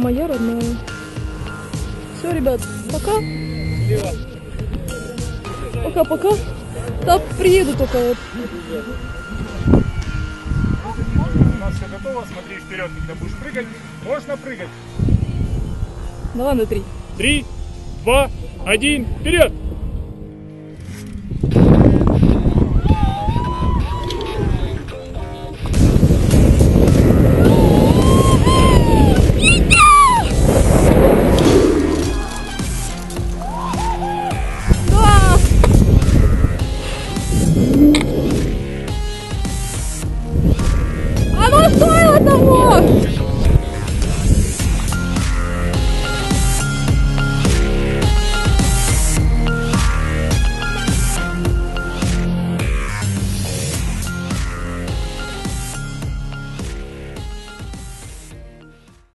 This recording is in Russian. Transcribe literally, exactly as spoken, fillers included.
моя родная. Все, ребят, пока. Пока-пока. Так, приеду только вот. У нас все готово, смотри вперед, когда будешь прыгать. Можно прыгать. Давай на три. Три, два, один, вперед! Thank you.